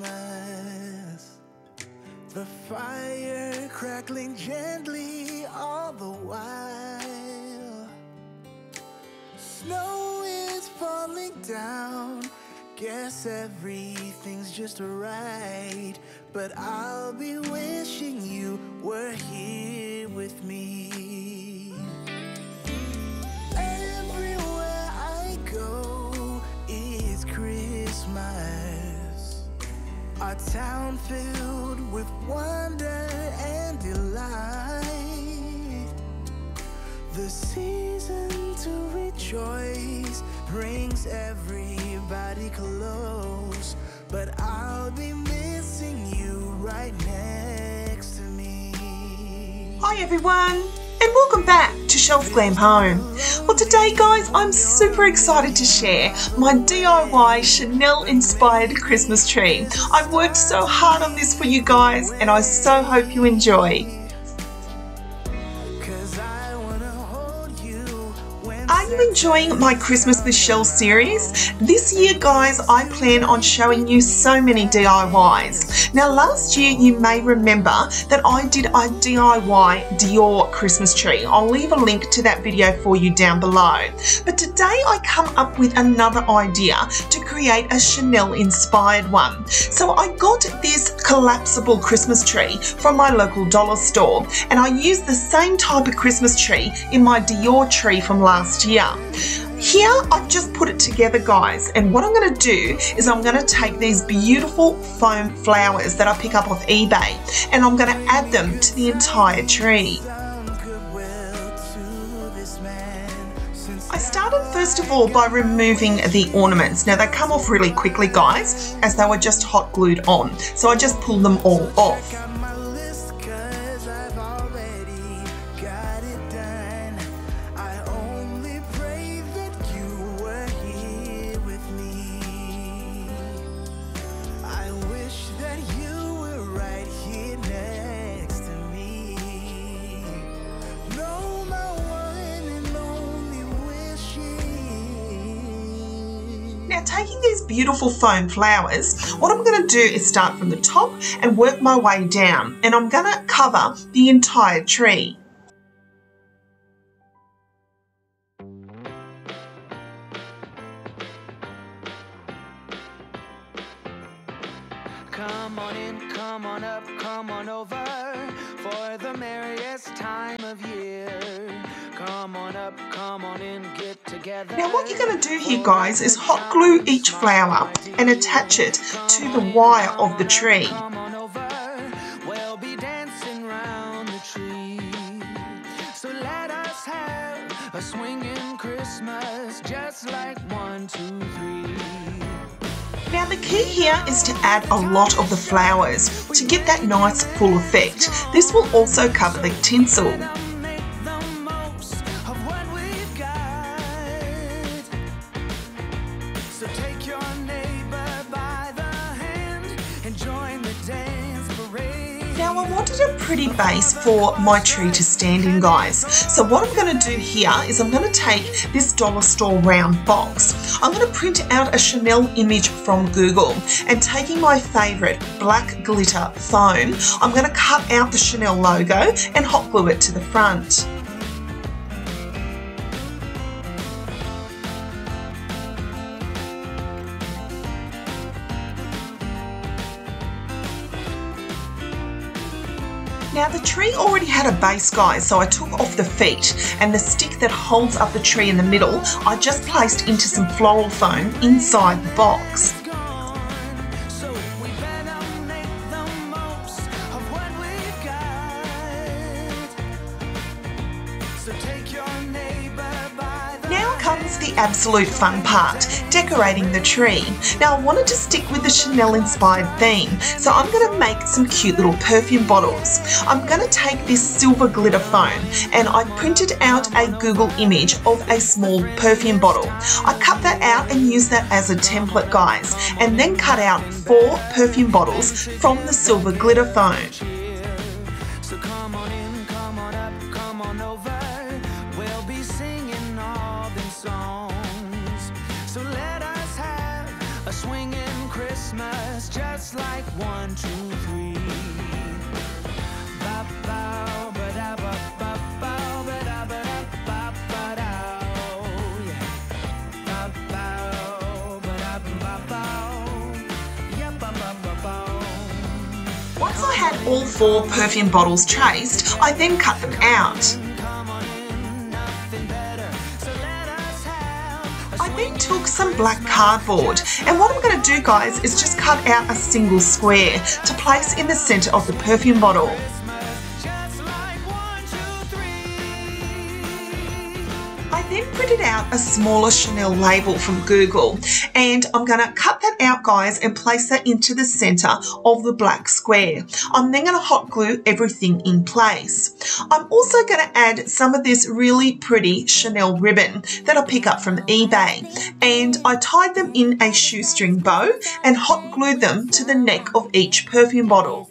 Christmas. The fire crackling gently all the while. Snow is falling down. Guess everything's just right, but I'll be wishing you were here with me. Everywhere I go, it's Christmas. Our town filled with wonder and delight. The season to rejoice brings everybody close, but I'll be missing you right next to me. Hi everyone, and welcome back to Shelf Glam Home. Well today guys, I'm super excited to share my DIY Chanel inspired Christmas tree. I've worked so hard on this for you guys, and I so hope you enjoy. Are you enjoying my Christmas with Shell series? This year guys, I plan on showing you so many DIYs. Now last year you may remember that I did a DIY Dior Christmas tree. I'll leave a link to that video for you down below. But today I come up with another idea to create a Chanel inspired one. So I got this collapsible Christmas tree from my local dollar store, and I used the same type of Christmas tree in my Dior tree from last year. Here I've just put it together guys, and what I'm going to do is I'm going to take these beautiful foam flowers that I pick up off eBay, and I'm going to add them to the entire tree. I started first of all by removing the ornaments. Now they come off really quickly guys, as they were just hot glued on, so I just pulled them all off. Now taking these beautiful foam flowers, what I'm going to do is start from the top and work my way down, and I'm going to cover the entire tree. Come on in, come on up, come on over for the merriest time of year. Come on up, come on in, get together. Now what you're going to do here guys is hot glue each flower and attach it to the wire of the tree. Come on over, we'll be dancing round the tree. So let us have a swinging Christmas, just like 1, 2, 3. Now the key here is to add a lot of the flowers to get that nice full effect. This will also cover the tinsel. Now I wanted a pretty base for my tree to stand in guys, so what I'm going to do here is I'm going to take this dollar store round box. I'm going to print out a Chanel image from Google, and taking my favourite black glitter foam, I'm going to cut out the Chanel logo and hot glue it to the front. Now the tree already had a base guys, so I took off the feet, and the stick that holds up the tree in the middle I just placed into some floral foam inside the box. Now comes the absolute fun part, decorating the tree. Now I wanted to stick with the Chanel inspired theme, so I'm going to make some cute little perfume bottles. I'm going to take this silver glitter foam, and I printed out a Google image of a small perfume bottle. I cut that out and used that as a template guys, and then cut out 4 perfume bottles from the silver glitter foam. So come on in, come on up, come on over. We'll be singing all them songs. So let us have a swinging Christmas, just just like 1, 2, 3. Ba ba ba da ba ba ba ba da ba da ba ba da. Ba ba ba da ba ba. Yeah ba ba ba ba. Once I had all 4 perfume bottles traced, I then cut them out. I then took some black cardboard, and what I'm going to do, guys, is just cut out a single square to place in the centre of the perfume bottle. I then printed out a smaller Chanel label from Google, and I'm going to cut that out, guys, and place that into the centre of the black square. I'm then going to hot glue everything in place. I'm also going to add some of this really pretty Chanel ribbon that I pick up from eBay, and I tied them in a shoestring bow and hot glued them to the neck of each perfume bottle.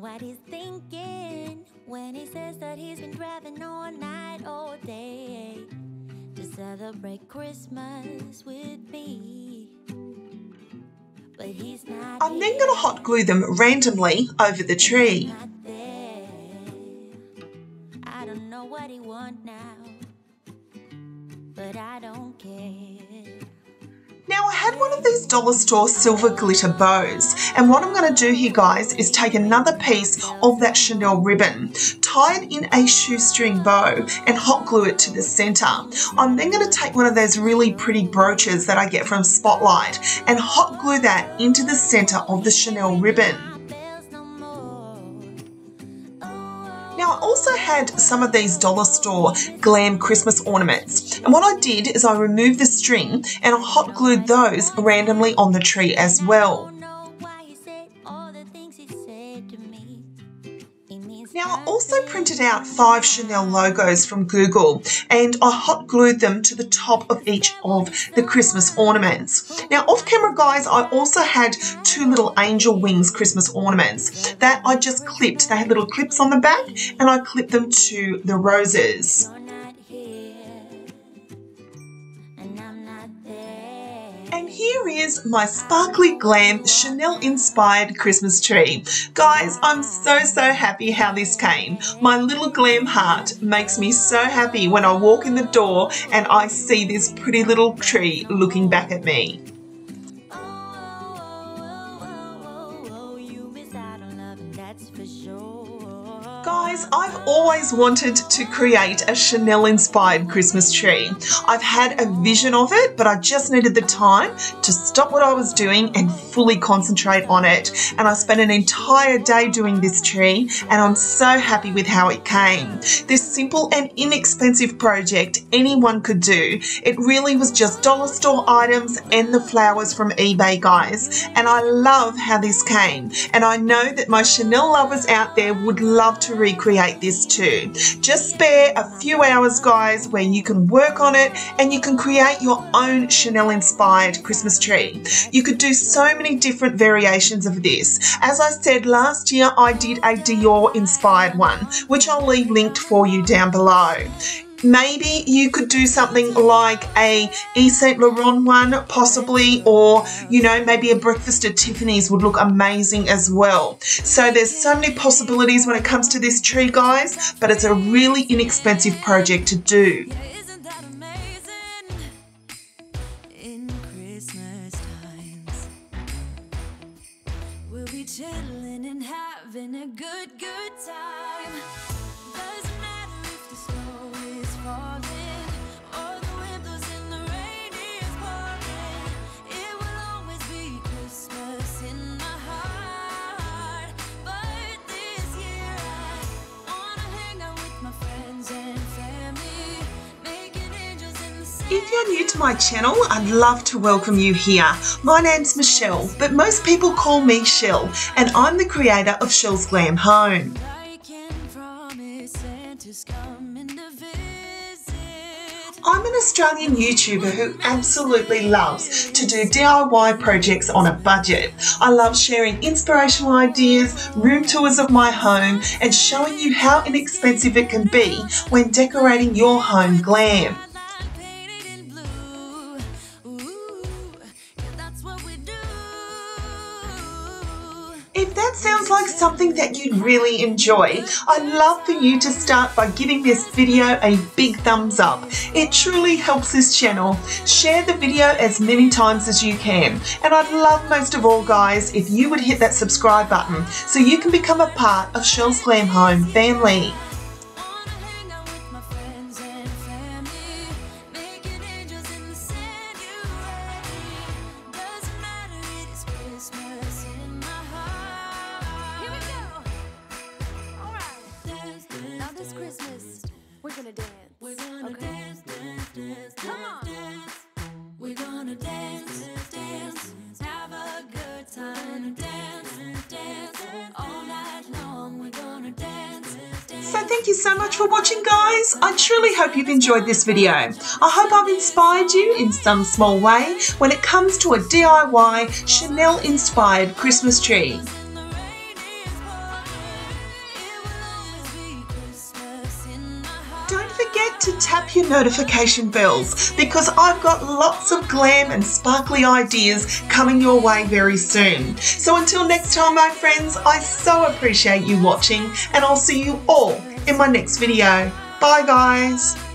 What he's thinking when he says that he's been driving all night, all day to celebrate Christmas with me. But he's not. I'm then going to hot glue them randomly over the tree. I don't know what he wants now, but I don't care. Now, I had one of these dollar store silver glitter bows, and what I'm going to do here, guys, is take another piece of that Chanel ribbon, tie it in a shoestring bow and hot glue it to the centre. I'm then going to take one of those really pretty brooches that I get from Spotlight and hot glue that into the centre of the Chanel ribbon. Now, I also had some of these dollar store glam Christmas ornaments, and what I did is I removed the string and I hot glued those randomly on the tree as well. Now, I also printed out 5 Chanel logos from Google, and I hot glued them to the top of each of the Christmas ornaments. Now, off camera, guys, I also had 2 little angel wings Christmas ornaments that I just clipped. They had little clips on the back, and I clipped them to the roses. And here is my sparkly glam Chanel inspired Christmas tree. Guys, I'm so happy how this came. My little glam heart makes me so happy when I walk in the door and I see this pretty little tree looking back at me. Guys, I've always wanted to create a Chanel-inspired Christmas tree. I've had a vision of it, but I just needed the time to stop what I was doing and fully concentrate on it. And I spent an entire day doing this tree, and I'm so happy with how it came. This simple and inexpensive project anyone could do. It really was just dollar store items and the flowers from eBay, guys. And I love how this came. And I know that my Chanel lovers out there would love to recreate this too. Just spare a few hours, guys, where you can work on it and you can create your own Chanel inspired Christmas tree. You could do so many different variations of this. As I said, last year I did a Dior inspired one, which I'll leave linked for you down below. Maybe you could do something like a Yves Saint Laurent one, possibly, or, you know, maybe a Breakfast at Tiffany's would look amazing as well. So there's so many possibilities when it comes to this tree, guys, but it's a really inexpensive project to do. If you're new to my channel, I'd love to welcome you here. My name's Michelle, but most people call me Shell, and I'm the creator of Shell's Glam Home. I'm an Australian YouTuber who absolutely loves to do DIY projects on a budget. I love sharing inspirational ideas, room tours of my home, and showing you how inexpensive it can be when decorating your home glam. something that you'd really enjoy, I'd love for you to start by giving this video a big thumbs up. It truly helps this channel. Share the video as many times as you can. And I'd love most of all, guys, if you would hit that subscribe button so you can become a part of Cheryl's Glam Home family. So thank you so much for watching, guys. I truly hope you've enjoyed this video. I hope I've inspired you in some small way when it comes to a DIY Chanel inspired Christmas tree. Don't forget to tap your notification bells because I've got lots of glam and sparkly ideas coming your way very soon. So until next time, my friends, I so appreciate you watching and I'll see you all in my next video. Bye, guys.